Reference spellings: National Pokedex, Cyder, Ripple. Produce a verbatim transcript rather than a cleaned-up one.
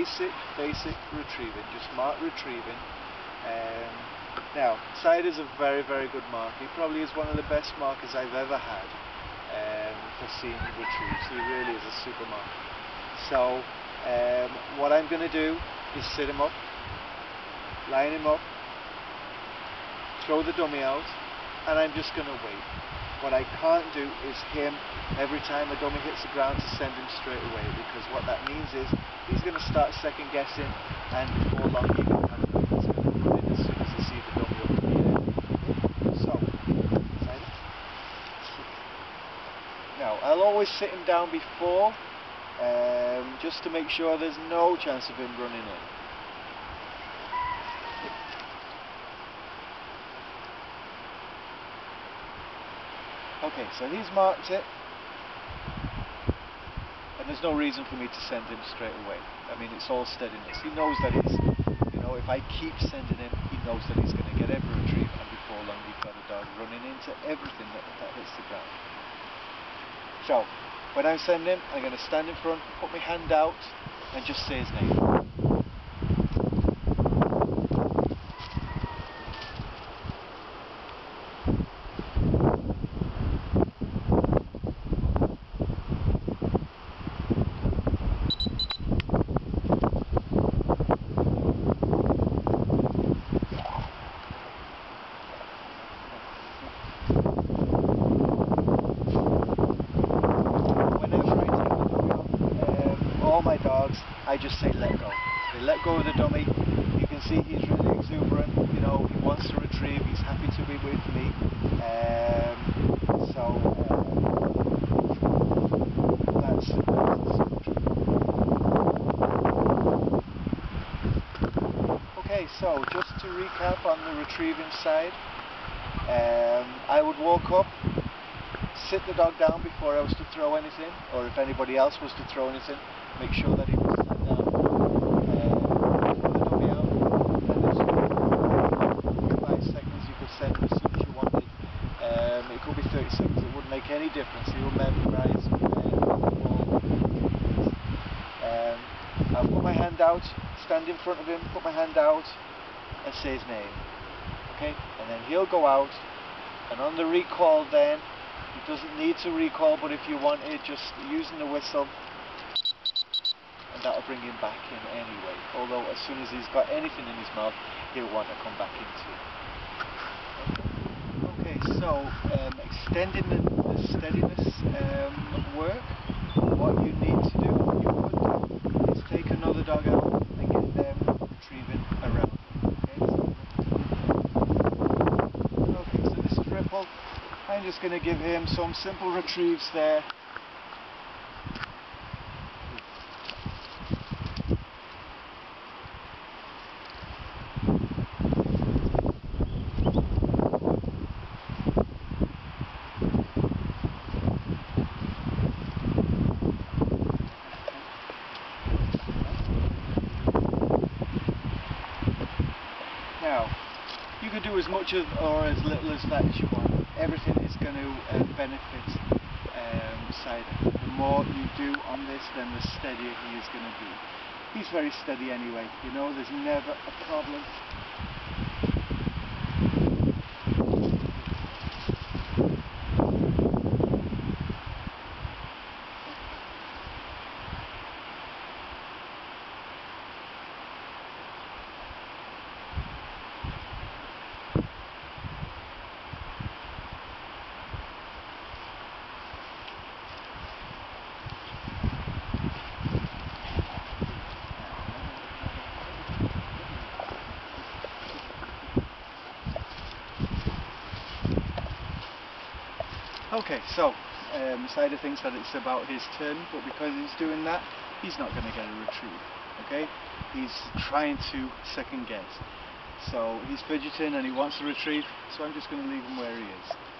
basic, basic retrieving, just mark retrieving. Um, now, Cyder's a very, very good mark. He probably is one of the best markers I've ever had um, for seeing retrieves. He really is a super marker. So, um, what I'm going to do is sit him up, line him up, throw the dummy out, and I'm just going to wait. What I can't do is him, every time a dummy hits the ground, to send him straight away, because what that means is he's going to start second guessing, and before long he can have a dummy as soon as he sees the dummy up in the air. So, Cyder. Now, I'll always sit him down before, um, just to make sure there's no chance of him running in. Okay, so he's marked it, and there's no reason for me to send him straight away. I mean, it's all steadiness. He knows that he's, you know, if I keep sending him, he knows that he's going to get every retrieve, and before long you've got a dog running into everything that, that hits the ground. So, when I send him, I'm going to stand in front, put my hand out, and just say his name. I just say let go. They let go of the dummy. You can see he's really exuberant, you know, he wants to retrieve, he's happy to be with me. Um, so uh, that's, that's okay, so just to recap on the retrieving side, um, I would walk up, sit the dog down before I was to throw anything, or if anybody else was to throw anything, make sure that he was sat down, uh, throw the dummy out, and there's five seconds you could send him as soon as you wanted. Um, it could be thirty seconds, it wouldn't make any difference, he would memorize all the um, I'll put my hand out, stand in front of him, put my hand out, and say his name. Okay, and then he'll go out, and on the recall then, he doesn't need to recall, but if you want it, just using the whistle, and that'll bring him back in anyway. Although as soon as he's got anything in his mouth, he'll want to come back into it. Okay, so um, extending the, the steadiness um, work, what you need to do, what you could do, is take another dog out and get them retrieving around. Okay, so, okay, so this is Ripple. I'm just going to give him some simple retrieves there. Now, you can do as much as, or as little as that as you want. Everything is going to uh, benefit um, Cyder. The more you do on this, then the steadier he is going to be. He's very steady anyway, you know, there's never a problem. Okay, so um, Cyder thinks that it's about his turn, but because he's doing that, he's not going to get a retrieve. Okay, he's trying to second guess, so he's fidgeting and he wants a retrieve. So I'm just going to leave him where he is.